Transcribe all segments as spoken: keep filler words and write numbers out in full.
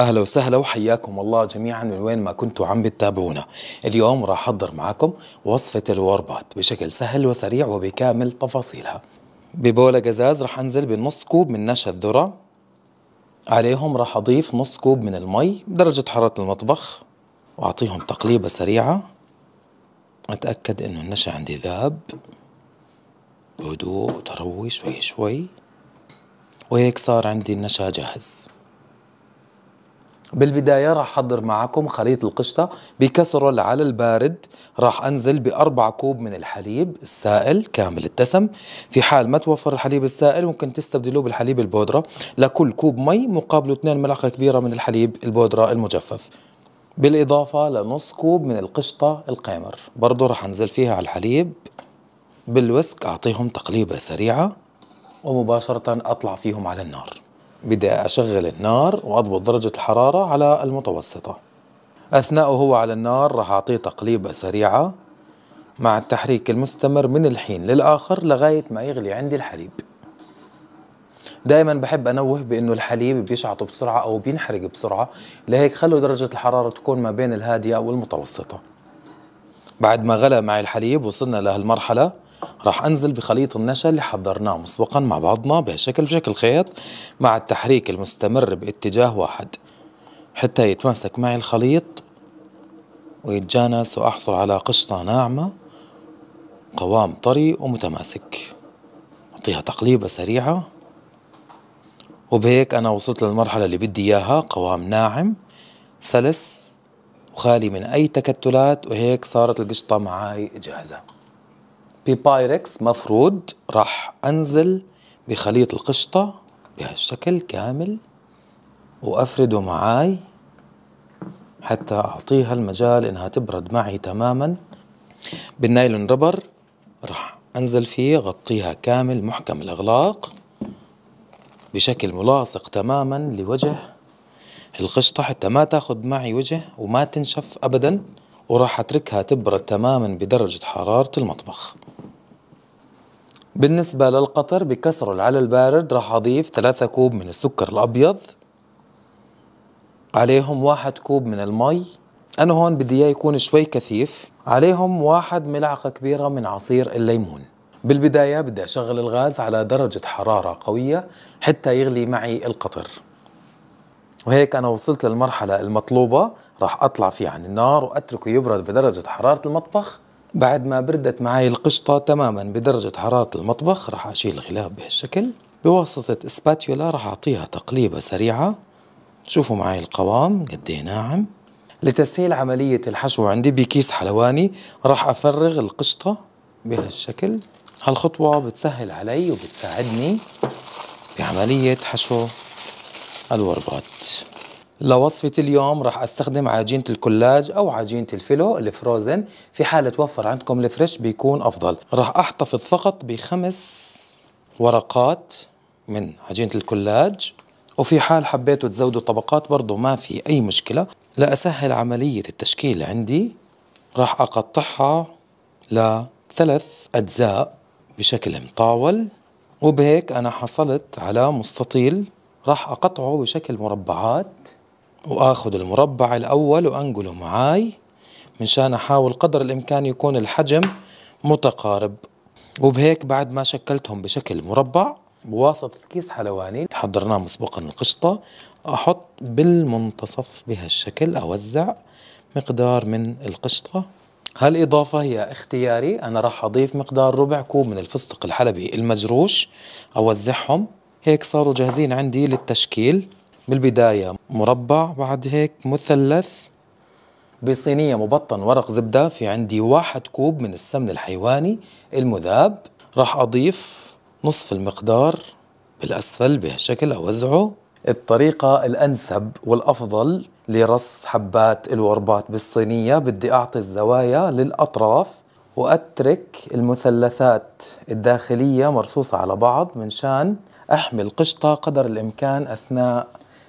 اهلا وسهلا وحياكم الله جميعا من وين ما كنتوا عم بتتابعونا. اليوم راح احضر معكم وصفه الوربات بشكل سهل وسريع وبكامل تفاصيلها. ببوله قزاز راح انزل بنص كوب من نشا الذره، عليهم راح اضيف نص كوب من المي بدرجه حراره المطبخ واعطيهم تقليبه سريعه. اتاكد انه النشا عندي ذاب بهدوء وتروي شوي شوي، وهيك صار عندي النشا جاهز. بالبداية راح أحضر معكم خليط القشطة بكسرول على البارد. راح أنزل بأربع كوب من الحليب السائل كامل الدسم. في حال ما توفر الحليب السائل ممكن تستبدلوه بالحليب البودرة، لكل كوب مي مقابله اثنين ملعقة كبيرة من الحليب البودرة المجفف، بالإضافة لنص كوب من القشطة القيمر برضو راح أنزل فيها على الحليب. بالوسك أعطيهم تقليبة سريعة ومباشرة أطلع فيهم على النار. بدي أشغل النار وأضبط درجة الحرارة على المتوسطة. أثناء هو على النار راح أعطيه تقليبة سريعة مع التحريك المستمر من الحين للآخر لغاية ما يغلي عندي الحليب. دائما بحب أنوه بأنه الحليب بيشعط بسرعة أو بينحرق بسرعة، لهيك خلوا درجة الحرارة تكون ما بين الهادئة والمتوسطة. بعد ما غلى معي الحليب وصلنا لهالمرحلة راح أنزل بخليط النشا اللي حضرناه مسبقا مع بعضنا بهالشكل بشكل خيط مع التحريك المستمر باتجاه واحد حتى يتماسك معي الخليط ويتجانس وأحصل على قشطة ناعمة قوام طري ومتماسك. أعطيها تقليبة سريعة، وبهيك أنا وصلت للمرحلة اللي بدي إياها، قوام ناعم سلس وخالي من أي تكتلات، وهيك صارت القشطة معاي جاهزة. ببايركس مفرود راح أنزل بخليط القشطة بهالشكل كامل وأفرده معاي حتى أعطيها المجال إنها تبرد معي تماما. بالنايلون ربر راح أنزل فيه، غطيها كامل محكم الإغلاق بشكل ملاصق تماما لوجه القشطة حتى ما تاخد معي وجه وما تنشف أبدا، وراح اتركها تبرد تماما بدرجة حرارة المطبخ. بالنسبة للقطر بكسرل على البارد راح اضيف ثلاثة كوب من السكر الابيض، عليهم واحد كوب من المي. انا هون بدي اياه يكون شوي كثيف، عليهم واحد ملعقة كبيرة من عصير الليمون. بالبداية بدي اشغل الغاز على درجة حرارة قوية حتى يغلي معي القطر، وهيك أنا وصلت للمرحلة المطلوبة. راح أطلع فيه عن النار وأتركه يبرد بدرجة حرارة المطبخ. بعد ما بردت معي القشطة تماما بدرجة حرارة المطبخ راح أشيل الغلاف بهالشكل بواسطة اسباتيولا، راح أعطيها تقليبة سريعة. شوفوا معي القوام قد ايه ناعم. لتسهيل عملية الحشو عندي بكيس حلواني راح أفرغ القشطة بهالشكل. هالخطوة بتسهل علي وبتساعدني بعملية حشو الوربات. لوصفة اليوم راح استخدم عجينة الكولاج او عجينة الفيلو الفروزن، في حال توفر عندكم الفريش بيكون افضل. راح احتفظ فقط بخمس ورقات من عجينة الكولاج، وفي حال حبيتوا تزودوا طبقات برضو ما في اي مشكلة. لأسهل عملية التشكيل عندي راح اقطعها لثلاث اجزاء بشكل مطاول، وبهيك انا حصلت على مستطيل راح أقطعه بشكل مربعات. وآخذ المربع الأول وأنقله معاي منشان أحاول قدر الإمكان يكون الحجم متقارب. وبهيك بعد ما شكلتهم بشكل مربع بواسطة كيس حلواني حضرناه مسبقا القشطة أحط بالمنتصف بهالشكل، أوزع مقدار من القشطة. هالإضافة هي اختياري، أنا راح أضيف مقدار ربع كوب من الفستق الحلبي المجروش، أوزعهم. هيك صاروا جاهزين عندي للتشكيل. بالبداية مربع، بعد هيك مثلث. بصينية مبطن ورق زبدة في عندي واحد كوب من السمن الحيواني المذاب، راح أضيف نصف المقدار بالأسفل بهالشكل أوزعه. الطريقة الأنسب والأفضل لرص حبات الوربات بالصينية بدي أعطي الزوايا للأطراف وأترك المثلثات الداخلية مرصوصة على بعض منشان أحمي القشطة قدر الإمكان أثناء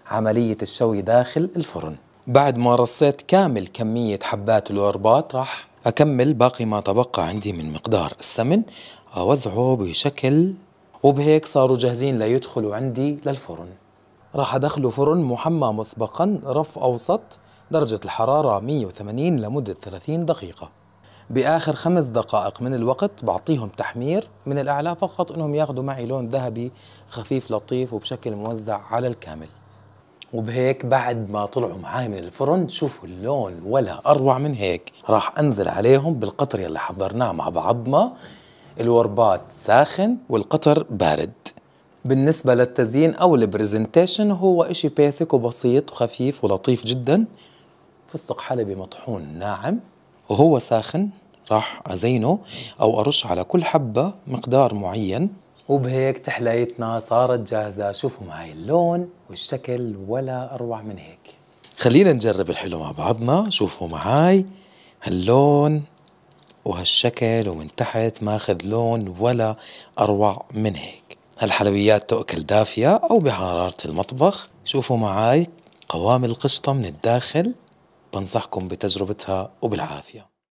عملية الشوي داخل الفرن. بعد ما رصيت كامل كمية حبات الوربات راح أكمل باقي ما تبقى عندي من مقدار السمن أوزعه بشكل، وبهيك صاروا جاهزين ليدخلوا عندي للفرن. راح ادخله فرن محمى مسبقا رف أوسط درجة الحرارة مئة وثمانين لمدة ثلاثين دقيقة. بآخر خمس دقائق من الوقت بعطيهم تحمير من الأعلى فقط أنهم ياخدوا معي لون ذهبي خفيف لطيف وبشكل موزع على الكامل. وبهيك بعد ما طلعوا معاي من الفرن شوفوا اللون ولا أروع من هيك. راح أنزل عليهم بالقطر يلي حضرناه مع بعضنا، الوربات ساخن والقطر بارد. بالنسبة للتزيين أو البرزنتيشن هو إشي بيسك وبسيط وخفيف ولطيف جدا. فستق حلبي مطحون ناعم وهو ساخن راح أزينه أو أرش على كل حبة مقدار معين. وبهيك تحليتنا صارت جاهزة. شوفوا معي اللون والشكل ولا أروع من هيك. خلينا نجرب الحلو مع بعضنا. شوفوا معي هاللون وهالشكل ومن تحت ماخذ لون ولا أروع من هيك. هالحلويات تؤكل دافية أو بحرارة المطبخ. شوفوا معي قوام القشطة من الداخل. بنصحكم بتجربتها وبالعافية.